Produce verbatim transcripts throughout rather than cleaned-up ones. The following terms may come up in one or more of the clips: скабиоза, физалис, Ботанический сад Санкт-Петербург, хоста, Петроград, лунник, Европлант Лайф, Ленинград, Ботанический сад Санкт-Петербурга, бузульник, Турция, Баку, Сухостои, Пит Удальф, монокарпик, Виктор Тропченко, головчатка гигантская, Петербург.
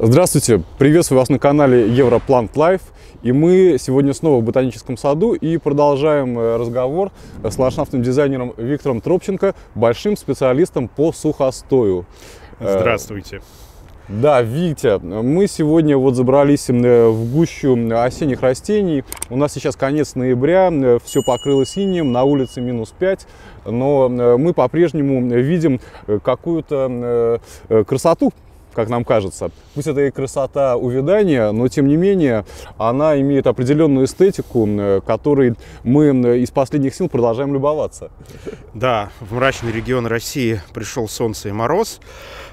Здравствуйте! Приветствую вас на канале Европлант Лайф. И мы сегодня снова в Ботаническом саду и продолжаем разговор с ландшафтным дизайнером Виктором Тропченко, большим специалистом по сухостою. Здравствуйте! Да, Витя, мы сегодня вот забрались в гущу осенних растений. У нас сейчас конец ноября, все покрылось инеем, на улице минус пять. Но мы по-прежнему видим какую-то красоту, как нам кажется. Пусть это и красота увядания, но тем не менее она имеет определенную эстетику, которой мы из последних сил продолжаем любоваться. Да, в мрачный регион России пришел солнце и мороз.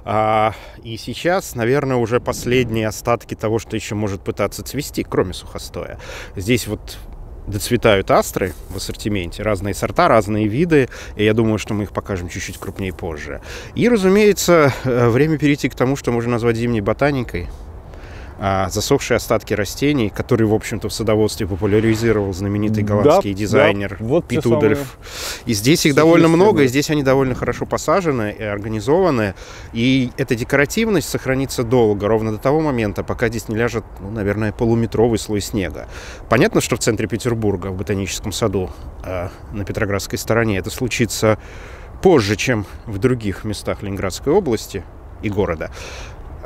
И сейчас, наверное, уже последние остатки того, что еще может пытаться цвести, кроме сухостоя. Здесь вот доцветают астры в ассортименте, разные сорта, разные виды, и я думаю, что мы их покажем чуть-чуть крупнее позже. И, разумеется, время перейти к тому, что можно назвать зимней ботаникой. Засохшие остатки растений, которые, в общем-то, в садоводстве популяризировал знаменитый голландский да, дизайнер да, вот Пит Удальф. И здесь их довольно много, и здесь они довольно хорошо посажены и организованы. И эта декоративность сохранится долго, ровно до того момента, пока здесь не ляжет, ну, наверное, полуметровый слой снега. Понятно, что в центре Петербурга, в Ботаническом саду, на Петроградской стороне, это случится позже, чем в других местах Ленинградской области и города.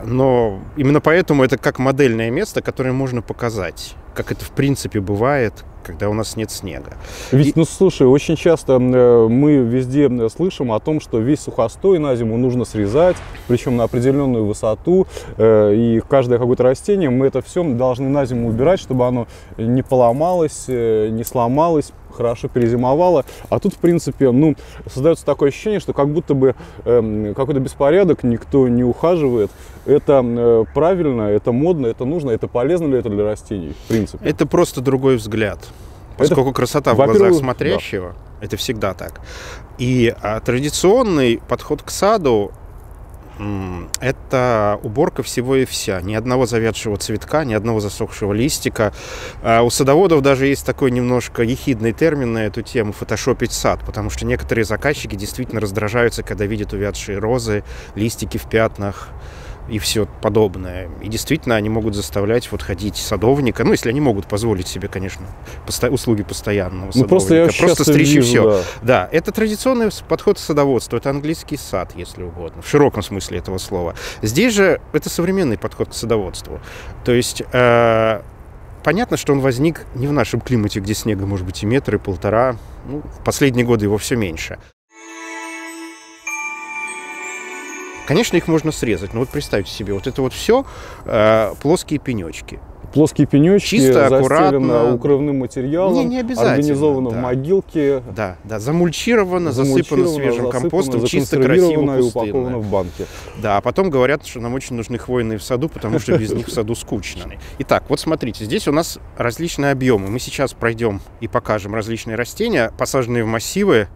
Но именно поэтому это как модельное место, которое можно показать, как это в принципе бывает, когда у нас нет снега. Ведь, и... ну слушай, очень часто мы везде слышим о том, что весь сухостой на зиму нужно срезать, причем на определенную высоту, и каждое какое-то растение мы это все должны на зиму убирать, чтобы оно не поломалось, не сломалось, хорошо перезимовало. А тут, в принципе, ну, создается такое ощущение, что как будто бы какой-то беспорядок, никто не ухаживает. Это правильно, это модно, это нужно, это полезно ли это для растений, в принципе? Это просто другой взгляд. Поскольку это, красота в глазах смотрящего, да. Это всегда так. И а, традиционный подход к саду – это уборка всего и вся. Ни одного завядшего цветка, ни одного засохшего листика. А у садоводов даже есть такой немножко ехидный термин на эту тему – фотошопить сад. Потому что некоторые заказчики действительно раздражаются, когда видят увядшие розы, листики в пятнах и все подобное. И действительно, они могут заставлять вот ходить садовника, ну, если они могут позволить себе, конечно, посто... услуги постоянного ну, садовника. Просто, я просто стричь вижу, и все. Да. Да, это традиционный подход к садоводству, это английский сад, если угодно, в широком смысле этого слова. Здесь же это современный подход к садоводству. То есть... Э Понятно, что он возник не в нашем климате, где снега может быть и метр, и полтора. Ну, в последние годы его все меньше. Конечно, их можно срезать, но вот представьте себе, вот это вот все э, плоские пенечки. Плоские пенечки, чисто, аккуратно, укрывным материалом, не, не обязательно, организовано да. в могилке. Да, да, замульчировано, замульчировано засыпано свежим засыпано, компостом, чисто, красиво, и упаковано в банке. Да, а потом говорят, что нам очень нужны хвойные в саду, потому что без них в саду скучно. Итак, вот смотрите, здесь у нас различные объемы. Мы сейчас пройдем и покажем различные растения, посаженные в массивы,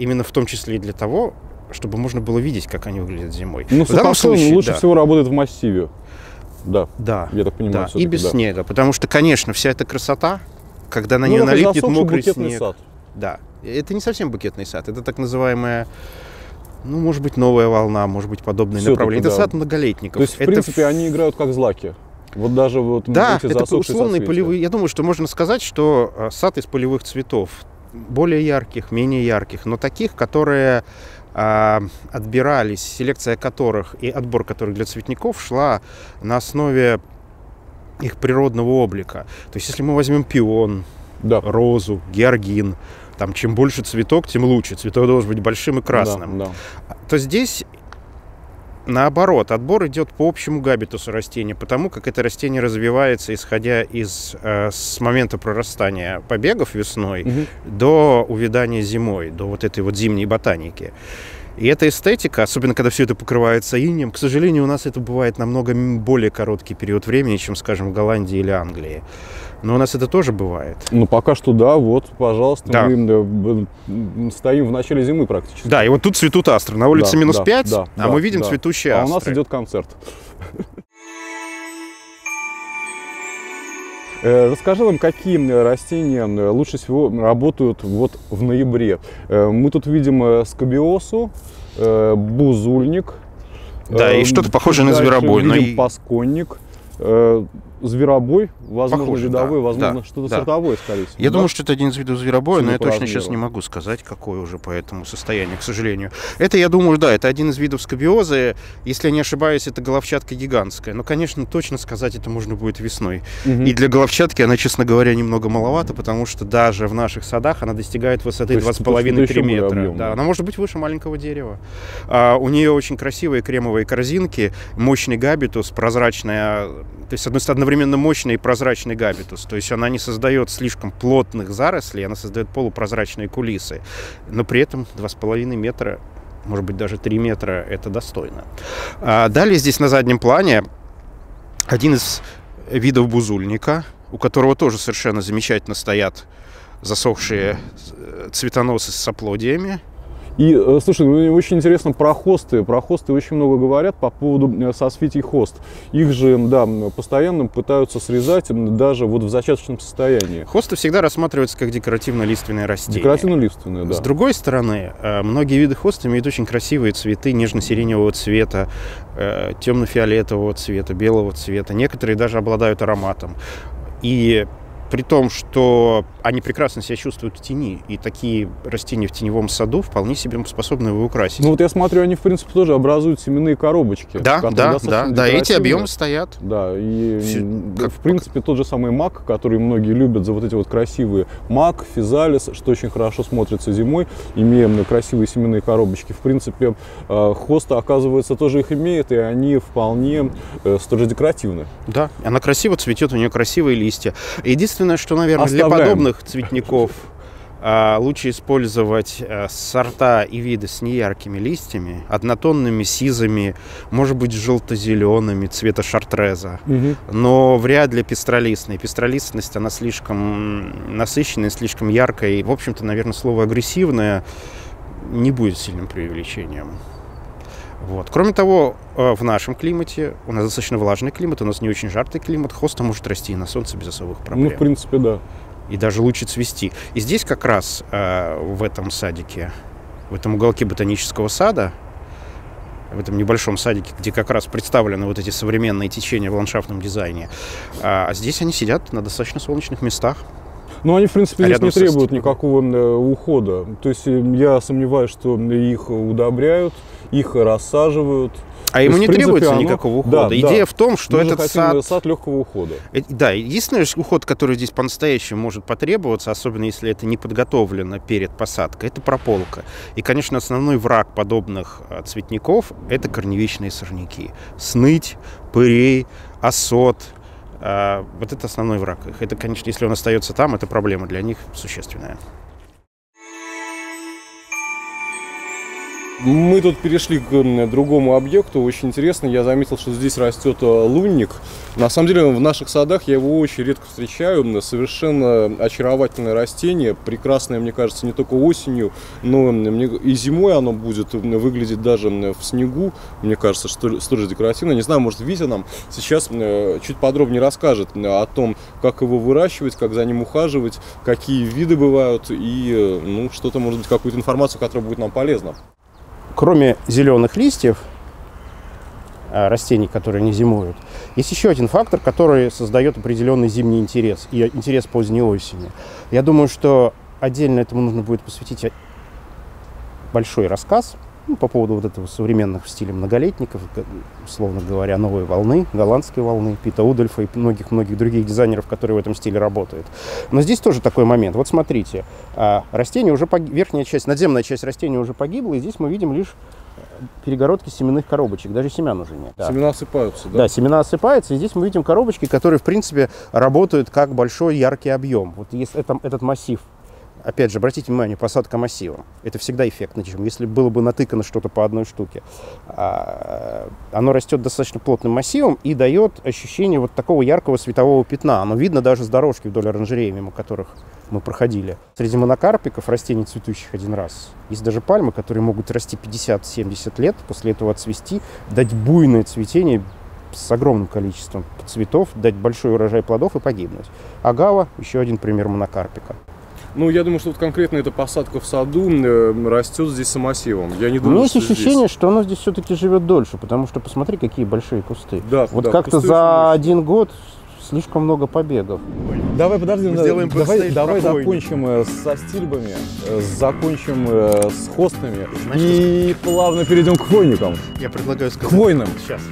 именно в том числе и для того, чтобы можно было видеть, как они выглядят зимой. Ну, в данном случае лучше да. всего работает в массиве. Да, да, я так понимаю. Да. И без да. снега, потому что, конечно, вся эта красота, когда на ну, нее налипнет мокрый снег. Сад. Да, это не совсем букетный сад, это так называемая, ну, может быть, новая волна, может быть, подобные Все направления. Это да. сад многолетников. То есть, в это... принципе, они играют как злаки. Вот даже вот. Да, это условные полевые. Я думаю, что можно сказать, что сад из полевых цветов, более ярких, менее ярких, но таких, которые отбирались, селекция которых и отбор которых для цветников шла на основе их природного облика. То есть, если мы возьмем пион, да. розу, георгин, там, чем больше цветок, тем лучше. Цветок должен быть большим и красным. Да, да. То здесь, наоборот, отбор идет по общему габитусу растения, потому как это растение развивается, исходя из э, с момента прорастания побегов весной угу. до увядания зимой, до вот этой вот зимней ботаники. И эта эстетика, особенно когда все это покрывается инеем, к сожалению, у нас это бывает намного более короткий период времени, чем, скажем, в Голландии или Англии. Но у нас это тоже бывает. Ну, пока что да, вот, пожалуйста, да. мы стоим в начале зимы практически. Да, и вот тут цветут астры. На улице да, минус пять, да, да, а да, мы видим да. цветущие астры. А у нас идет концерт. Расскажи нам, какие растения лучше всего работают вот в ноябре. Мы тут видим скабиозу, бузульник, Да, и что-то похожее на зверобой. Мы видим пасконник. Зверобой, возможно, похоже, видовой, да, возможно, да, что-то да. сортовое, скорее всего. Я да? думаю, что это один из видов зверобоя, но я точно сейчас не могу сказать, какой уже по этому состоянию, к сожалению. Это, я думаю, да, это один из видов скабиозы. Если я не ошибаюсь, это головчатка гигантская. Но, конечно, точно сказать это можно будет весной. Угу. И для головчатки она, честно говоря, немного маловато, потому что даже в наших садах она достигает высоты два с половиной — три метра. Да, она может быть выше маленького дерева. А, у нее очень красивые кремовые корзинки, мощный габитус, прозрачная... То есть, одновременно мощный и прозрачный габитус. То есть она не создает слишком плотных зарослей, она создает полупрозрачные кулисы. Но при этом два с половиной метра, может быть, даже три метра, это достойно. А далее здесь на заднем плане один из видов бузульника, у которого тоже совершенно замечательно стоят засохшие цветоносы с соплодиями. И, слушай, ну, очень интересно про хосты. Про хосты очень много говорят по поводу соцветий хост. Их же, да, постоянно пытаются срезать даже вот в зачаточном состоянии. Хосты всегда рассматриваются как декоративно-лиственные растения. Декоративно-лиственные, да. С другой стороны, многие виды хост имеют очень красивые цветы нежно-сиреневого цвета, темно-фиолетового цвета, белого цвета. Некоторые даже обладают ароматом. И... При том, что они прекрасно себя чувствуют в тени, и такие растения в теневом саду вполне себе способны его украсить. Ну вот я смотрю, они в принципе тоже образуют семенные коробочки. Да, да, да, да, эти объемы стоят. Да, и Все, в принципе как... тот же самый мак, который многие любят за вот эти вот красивые мак, физалис, что очень хорошо смотрится зимой, имея красивые семенные коробочки. В принципе, хоста, оказывается, тоже их имеет, и они вполне тоже декоративны. Да, она красиво цветет, у нее красивые листья. Единственное, что, наверное, Оставляем. для подобных цветников а, лучше использовать а, сорта и виды с неяркими листьями, однотонными, сизыми, может быть, желто-зелеными, цвета шартреза. Угу. Но вряд ли пестролистные. Пестролистность, она слишком насыщенная, слишком яркая. И, в общем-то, наверное, слово «агрессивное» не будет сильным преувеличением. Вот. Кроме того, в нашем климате, у нас достаточно влажный климат, у нас не очень жаркий климат, хоста может расти и на солнце без особых проблем. Ну, в принципе, да. И даже лучше цвести. И здесь как раз э, в этом садике, в этом уголке ботанического сада, в этом небольшом садике, где как раз представлены вот эти современные течения в ландшафтном дизайне, а здесь они сидят на достаточно солнечных местах. Но они, в принципе, здесь не требуют никакого ухода. То есть я сомневаюсь, что их удобряют, их рассаживают. А ему не требуется никакого ухода. Идея в том, что этот сад... сад легкого ухода. Да, единственный уход, который здесь по-настоящему может потребоваться, особенно если это не подготовлено перед посадкой, это прополка. И, конечно, основной враг подобных цветников – это корневичные сорняки. Сныть, пырей, осот. Вот это основной враг. Это, конечно, если он остается там, это проблема для них существенная. Мы тут перешли к другому объекту, очень интересно, я заметил, что здесь растет лунник. На самом деле в наших садах я его очень редко встречаю, совершенно очаровательное растение, прекрасное, мне кажется, не только осенью, но и зимой оно будет выглядеть даже в снегу, мне кажется, что тоже декоративно. Не знаю, может, Витя нам сейчас чуть подробнее расскажет о том, как его выращивать, как за ним ухаживать, какие виды бывают и, ну, что-то, может быть, какую-то информацию, которая будет нам полезна. Кроме зеленых листьев, растений, которые не зимуют, есть еще один фактор, который создает определенный зимний интерес и интерес поздней осени. Я думаю, что отдельно этому нужно будет посвятить большой рассказ, ну, по поводу вот этого современных в стиле многолетников, условно говоря, новой волны, голландской волны, Пита Удальфа и многих-многих других дизайнеров, которые в этом стиле работают. Но здесь тоже такой момент. Вот смотрите, растение уже погиб... верхняя часть, надземная часть растения уже погибла, и здесь мы видим лишь перегородки семенных коробочек, даже семян уже нет. Да. Семена осыпаются, да? Да, семена осыпаются, и здесь мы видим коробочки, которые, в принципе, работают как большой яркий объем. Вот если это, этот массив. Опять же, обратите внимание, посадка массивом. Это всегда эффектно, чем если было бы натыкано что-то по одной штуке. Оно растет достаточно плотным массивом и дает ощущение вот такого яркого светового пятна. Оно видно даже с дорожки вдоль оранжереи, мимо которых мы проходили. Среди монокарпиков, растений, цветущих один раз, есть даже пальмы, которые могут расти пятьдесят-семьдесят лет, после этого отцвести, дать буйное цветение с огромным количеством цветов, дать большой урожай плодов и погибнуть. Агава – еще один пример монокарпика. Ну, я думаю, что вот конкретно эта посадка в саду растет здесь самосевом. Я не думаю, ну, есть что ощущение, здесь... что оно здесь все-таки живет дольше, потому что посмотри, какие большие кусты. Да, вот да, как-то за один год слишком много побегов. Давай, подожди, сделаем давай, давай закончим со стильбами, закончим с хостами. Знаешь, и плавно перейдем к хвойникам. Я предлагаю сказать. К хвойным. Сейчас.